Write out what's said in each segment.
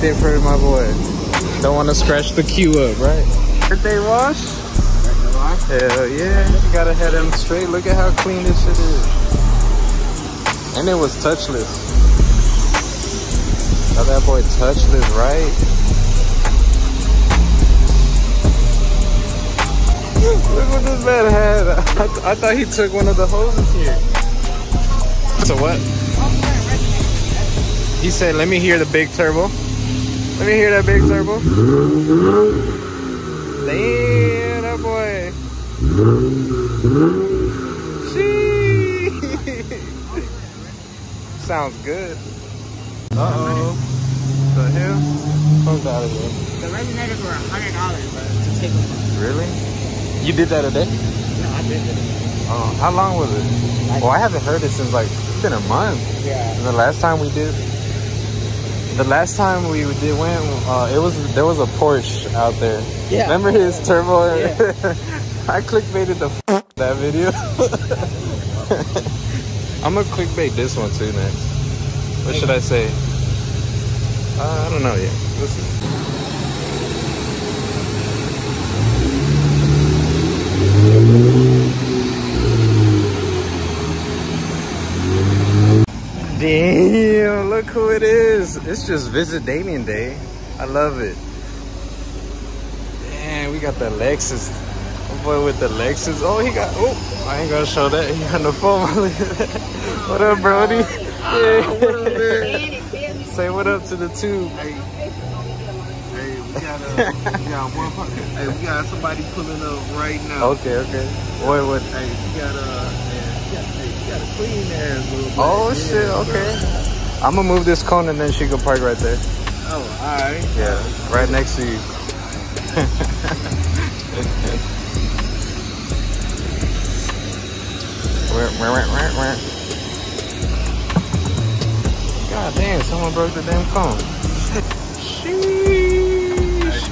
birthday for my boy. Don't want to scratch the Q up, right? Birthday wash? Birthday wash? Hell yeah. You gotta head him straight. Look at how clean this shit is. And it was touchless. Now that boy touchless, right? Look what this man had. I thought he took one of the hoses here. So what? He said, let me hear the big turbo. Let me hear that big turbo. Damn, that boy. Sheesh. Sounds good. Uh-oh. So here, comes out of here. The resonators were $100, but to take them. Really? You did that today? No, I did it. Oh, how long was it? Well, I haven't heard it since like, it's been a month. Yeah. And the last time we did... The last time we did win, there was a Porsche out there. Yeah. Remember his turbo? Yeah. I clickbaited the f that video. I'm gonna clickbait this one too next. What should I say? I don't know yet. We'll see. Damn, look who it is. It's just Visit Damian Day. I love it. Damn, we got the Lexus. Oh boy with the Lexus. Oh, he got, oh, I ain't gonna show that. He on the phone. What up, Brody? Yeah. Say what up to the tube. Hey, we got somebody pulling up right now. Okay. Boy, what? Hey, she got a clean ass little bit. Oh, yeah, shit, okay. Bro. I'm gonna move this cone and then she can park right there. Oh, alright. Yeah, right next to you. Where? God damn, someone broke the damn phone. Sheesh.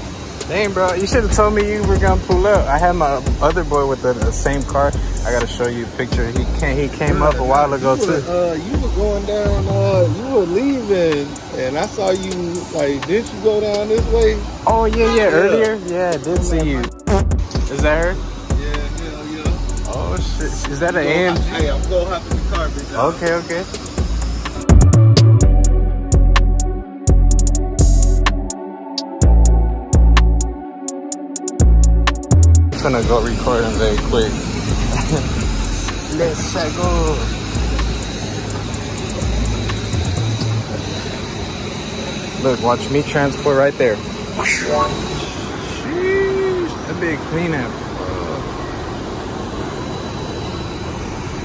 Damn, bro, you should have told me you were gonna pull up. I had my other boy with the same car. I gotta show you a picture. He came up a while ago too. You were going down. You were leaving, and I saw you. Like, did you go down this way? Oh yeah. Earlier. Yeah, I did see you. Is that her? Yeah. Oh shit, is that an AMG? Hey, I'm going hop in the car, bitch. Okay. I'm gonna go record him very quick. Let's go. Look, watch me transport right there. Sheesh, a big cleanup.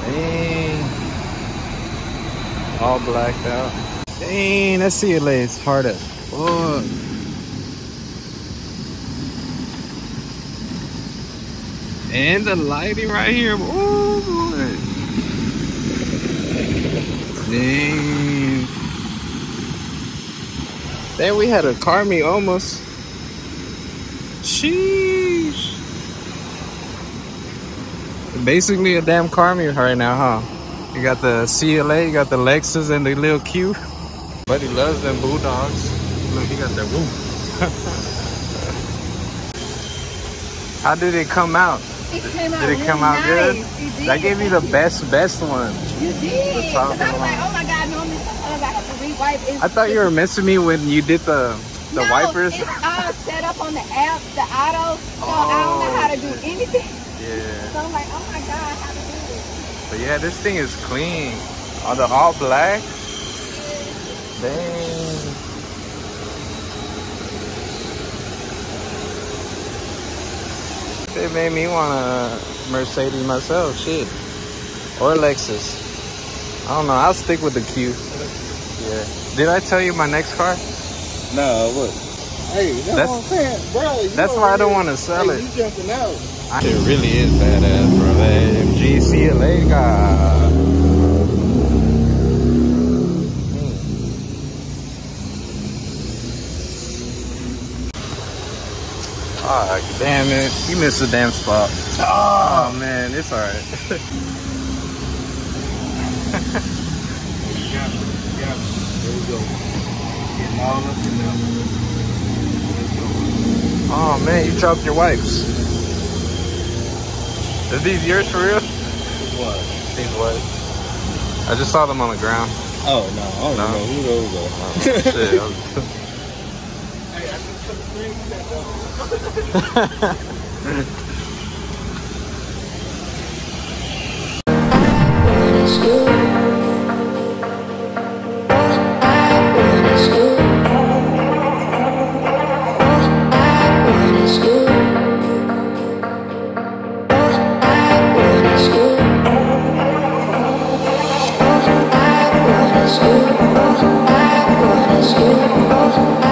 Dang. All blacked out. Dang, let's see it lays hard as fuck. And the lighting right here. Oh boy. Dang. Then we had a car meet almost. Sheesh. Basically a damn car meet right now, huh? You got the CLA, you got the Lexus and the little Q. Buddy loves them bulldogs. Look, he got that woo. How did it come out? Did it come out good? Nice. I gave you the best one. You did. I was like, oh my God, normally sometimes I have to re-wipe. I thought you were messing me when you did the wipers. It's all set up on the app, the auto, so I don't know how to do anything. Yeah. So I'm like, oh my God, how to do this? But yeah, this thing is clean. Are the all black? Dang. It made me want a Mercedes myself, shit. Or Lexus. I don't know, I'll stick with the Q. Yeah. Did I tell you my next car? No, what? Hey, that's what I'm saying, bro. That's why I don't want to sell it. You jumping out. It really is badass, bro. That MG CLA got... Oh, damn it. You missed the damn spot. Oh, man. It's all right. There we go. Getting all up in there. Oh man, you chopped your wipes. Is these yours for real? These what? I just saw them on the ground. Oh no, I don't know who those are. Hey, I just took 3% off. Oh,